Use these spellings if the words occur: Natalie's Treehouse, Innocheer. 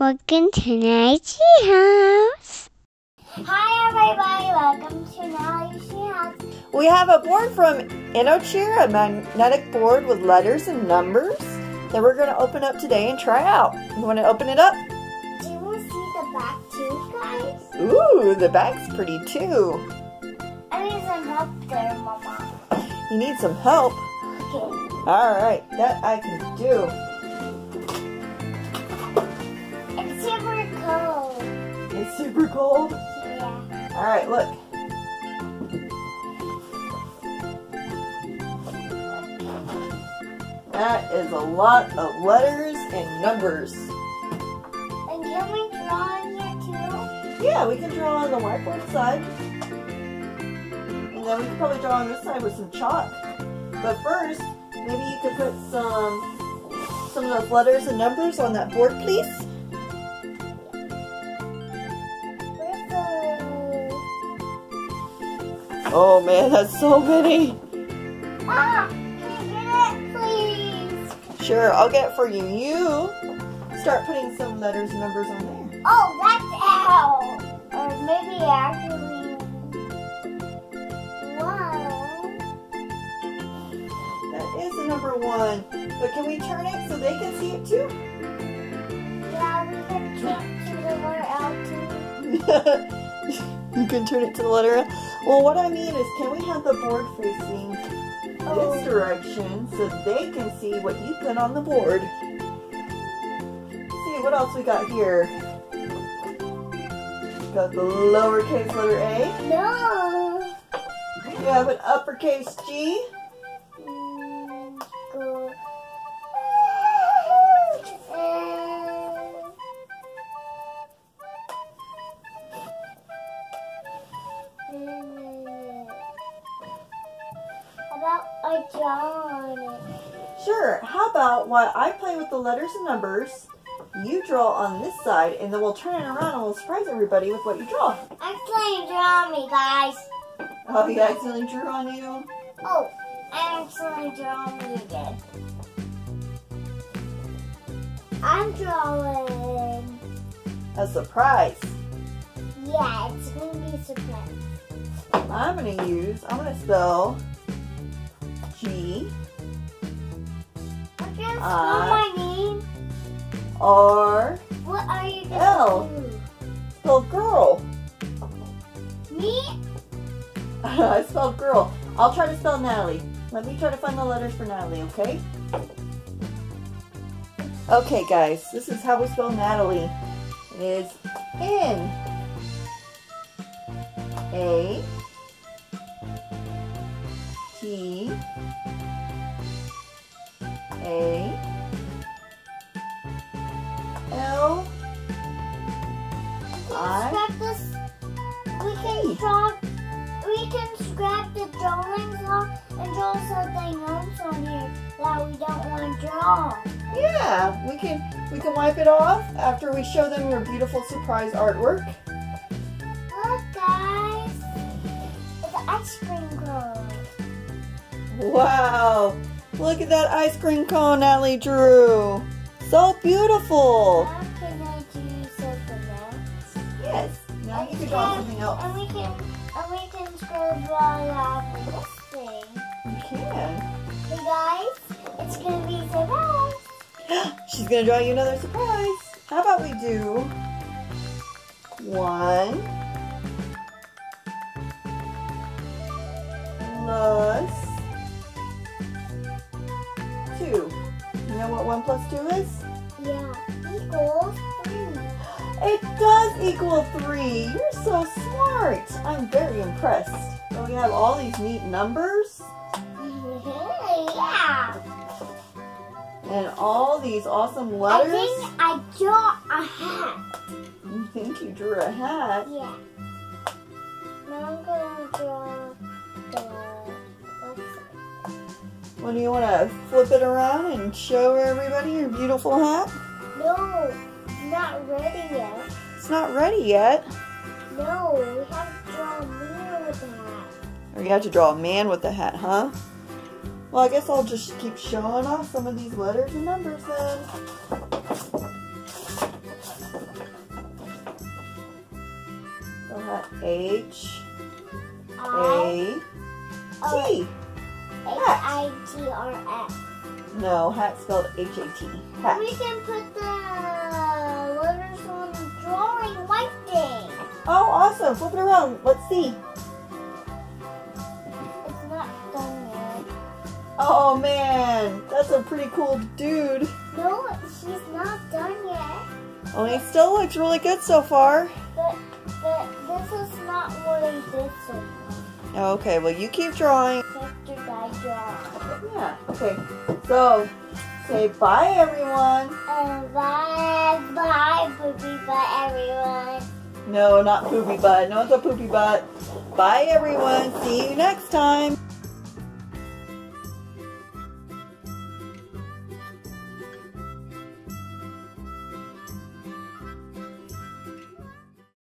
Welcome to Natalie's Treehouse. Hi everybody, welcome to Natalie's Treehouse. We have a board from Innocheer, a magnetic board with letters and numbers that we're going to open up today and try out. You want to open it up? Do you want to see the back too, guys? Ooh, the back's pretty too. I need some help there, Mama. You need some help? Okay. Alright, that I can do. It's super cold. It's super cold? Yeah. Alright, look. That is a lot of letters and numbers. And can we draw on here too? Yeah, we can draw on the whiteboard side. And then we can probably draw on this side with some chalk. But first, maybe you could put some of those letters and numbers on that board, please. Oh man, that's so many. Ah, can you get it, please? Sure, I'll get it for you. You start putting some letters and numbers on there. Oh, that's L. Or maybe actually number one, but can we turn it so they can see it too? Yeah, we can turn it to the letter L too. You can turn it to the letter L? Well, what I mean is, can we have the board facing this direction so they can see what you put on the board? Let's see, what else we got here? Got the lowercase letter A. No! You have an uppercase G. Sure, how about while I play with the letters and numbers, you draw on this side, and then we'll turn it around and we'll surprise everybody with what you draw. Accidentally drew on me, guys. Oh, you accidentally drew on you? Oh, I accidentally drew on me again. I'm drawing a surprise. Yeah, it's going to be a surprise. I'm going to spell G. I'm gonna spell my name. R. What are you gonna L. do? Spelled girl. Me? I spelled girl. I'll try to spell Natalie. Let me try to find the letters for Natalie, okay? Okay, guys, this is how we spell Natalie. It is N. A. T. A. L. I. We can scrap the drawings off and draw something else on here that we don't want to draw. Yeah, we can wipe it off after we show them your beautiful surprise artwork. Look, guys, it's an ice cream cone. Wow! Look at that ice cream cone Natalie drew. So beautiful. Now can I do something else? Yes. Now you can draw something else. And we can scroll draw this thing. You can. Hey guys, it's gonna be a surprise. She's gonna draw you another surprise. How about we do one plus 2. You know what 1 plus 2 is? Yeah, equals 3. It does equal 3. You're so smart. I'm very impressed. Oh, we have all these neat numbers. Yeah. And all these awesome letters. I think I drew a hat. You think you drew a hat? Yeah. Now I'm going to draw the... Well, do you want to flip it around and show everybody your beautiful hat? No, it's not ready yet. It's not ready yet? No, we have to draw a man with a hat. Or you have to draw a man with a hat, huh? Well, I guess I'll just keep showing off some of these letters and numbers then. So that H-A-T. H-I-T-R-X. No, hat spelled H-A-T. Hat. We can put the letters on the drawing white thing. Oh, awesome. Flip it around. Let's see. It's not done yet. Oh, man. That's a pretty cool dude. No, she's not done yet. Well, he still looks really good so far. But this is not what I did so far. Okay, well, you keep drawing. After I draw. Yeah, okay. So, say bye, everyone. Bye, poopy butt, everyone. No, not poopy butt. No, it's a poopy butt. Bye, everyone. See you next time.